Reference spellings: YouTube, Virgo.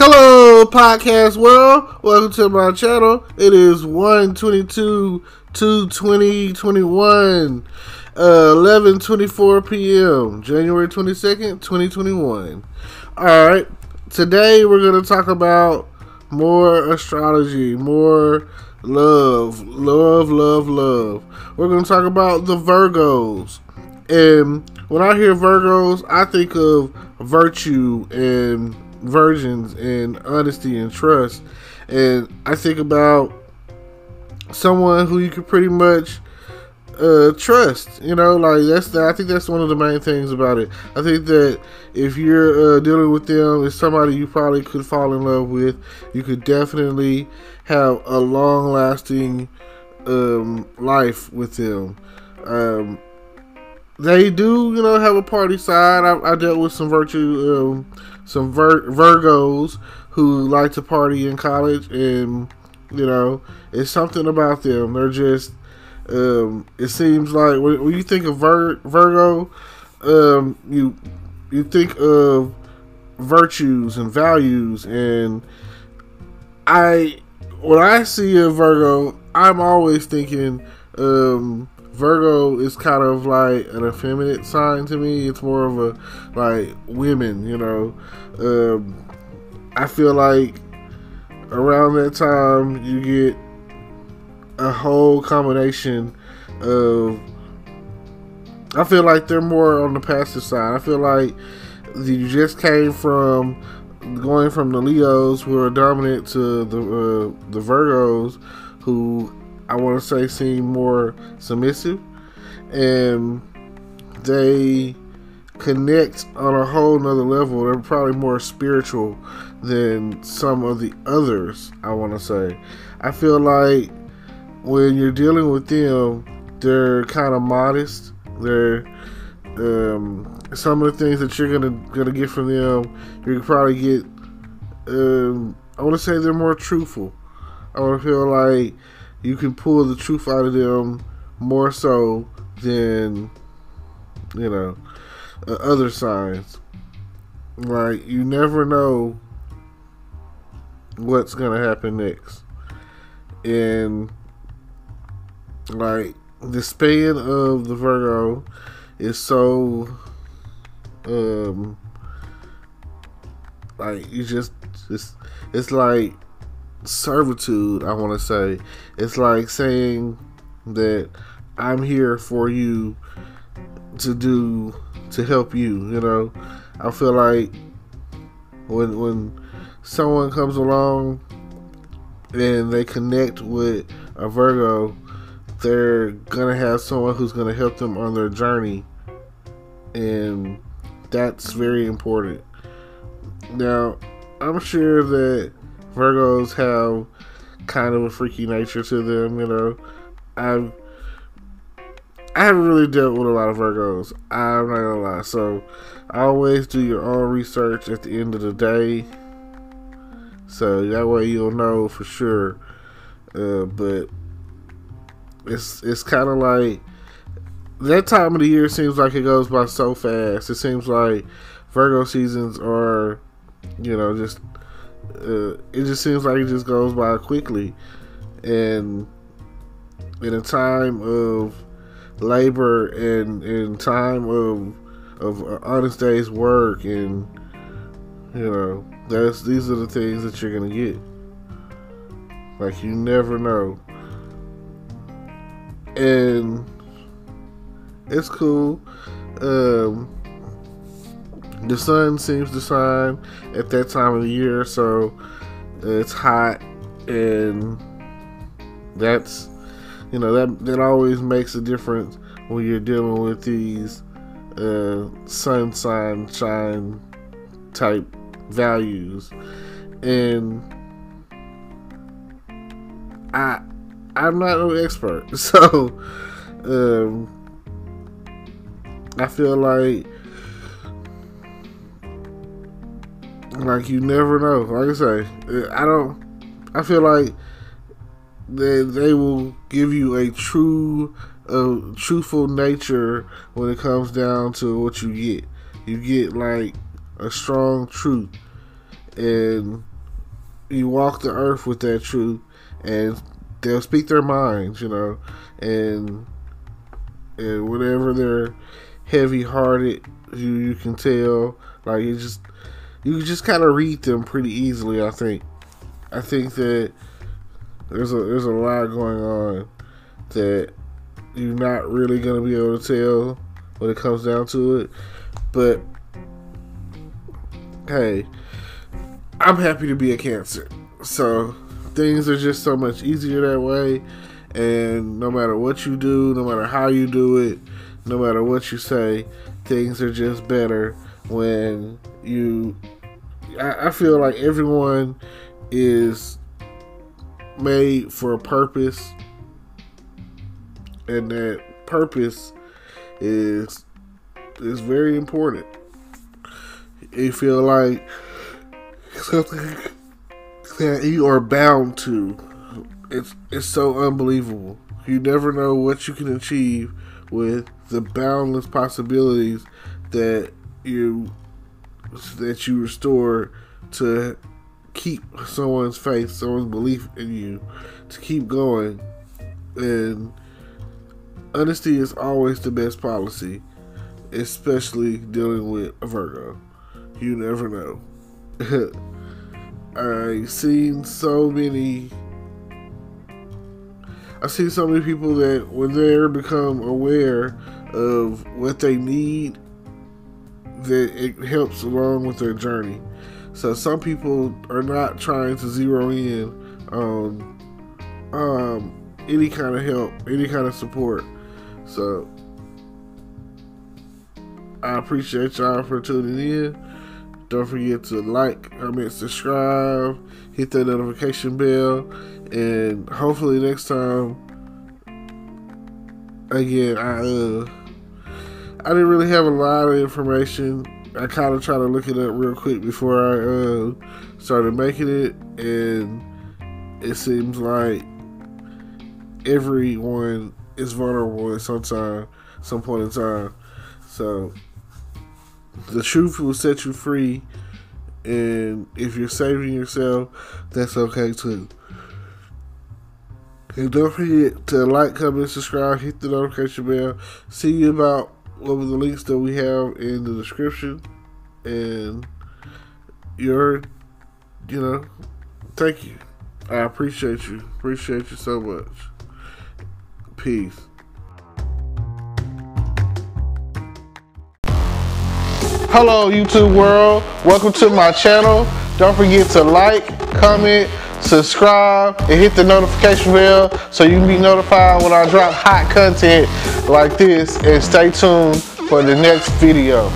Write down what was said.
Hello, podcast world. Welcome to my channel. It is 1/22/2021, 11:24 p.m., January 22nd, 2021. All right, today we're going to talk about more astrology, more love. We're going to talk about the Virgos. And when I hear Virgos, I think of virtue and virgins and honesty and trust, and I think about someone who you could pretty much trust, you know, like I think that's one of the main things about it. I think that if you're dealing with them, it's somebody you probably could fall in love with. You could definitely have a long lasting life with them. They do, you know, have a party side. I dealt with some Virgos who like to party in college, and, you know, it's something about them. They're just, it seems like when you think of Virgo, you think of virtues and values, and when I see a Virgo, I'm always thinking, Virgo is kind of like an effeminate sign to me. It's more of a, like, women, you know. I feel like around that time you get a whole combination of, I feel like they're more on the passive side. I feel like you just came from going from the Leos, who are dominant, to the Virgos, who I want to say seem more submissive, and they connect on a whole nother level. They're probably more spiritual than some of the others, I want to say. I feel like when you're dealing with them, they're kind of modest. They're some of the things that you're gonna get from them, you can probably get. I want to say they're more truthful. I want to feel like you can pull the truth out of them more so than, you know, other signs. Like, you never know what's going to happen next. And, like, the span of the Virgo is so, like, you just, it's like servitude, I want to say. It's like saying that I'm here for you to help you, you know. I feel like when someone comes along and they connect with a Virgo, they're gonna have someone who's gonna help them on their journey, and that's very important. Now, I'm sure that Virgos have kind of a freaky nature to them, you know. I haven't really dealt with a lot of Virgos, I'm not gonna lie. So always do your own research at the end of the day, so that way you'll know for sure. But it's kind of like that time of the year seems like it goes by so fast. It seems like Virgo seasons are, you know, just. It just seems like it just goes by quickly, and in a time of labor and in time of honest day's work, and, you know, these are the things that you're gonna get. Like, you never know, and it's cool. The sun seems to shine at that time of the year, so it's hot, and that's, you know, that always makes a difference when you're dealing with these sunshine type values. And I'm not an expert, so I feel like. Like, you never know. Like I say, I feel like they will give you a truthful nature when it comes down to what you get. You get, like, a strong truth. And you walk the earth with that truth, and they'll speak their minds, you know, and whatever they're heavy-hearted, you can tell. Like, you just kind of read them pretty easily. I think that there's a lot going on that you're not really gonna be able to tell when it comes down to it. But hey, I'm happy to be a Cancer, so things are just so much easier that way. And no matter what you do, no matter how you do it, no matter what you say, things are just better when you... I feel like everyone is made for a purpose, and that purpose is very important. You feel like something that you are bound to. It's so unbelievable. You never know what you can achieve with the boundless possibilities that you restore to keep someone's faith, someone's belief in you, to keep going. And honesty is always the best policy, especially dealing with a Virgo. You never know. I've seen so many people that when they become aware of what they need, that it helps along with their journey. So some people are not trying to zero in on any kind of help, any kind of support. So I appreciate y'all for tuning in. Don't forget to like, comment, subscribe, hit that notification bell, and hopefully next time, again, I didn't really have a lot of information. I kind of tried to look it up real quick before I started making it, and it seems like everyone is vulnerable at some point in time. So the truth will set you free, and if you're saving yourself, that's okay too. And don't forget to like, comment, subscribe, hit the notification bell. See about over the links that we have in the description. And thank you. I appreciate you. Appreciate you so much. Peace. Hello, YouTube world. Welcome to my channel. Don't forget to like, comment, subscribe, and hit the notification bell so you can be notified when I drop hot content like this. And stay tuned for the next video.